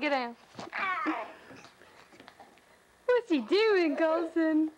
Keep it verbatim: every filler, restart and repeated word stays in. Get down. What's he doing, Colson?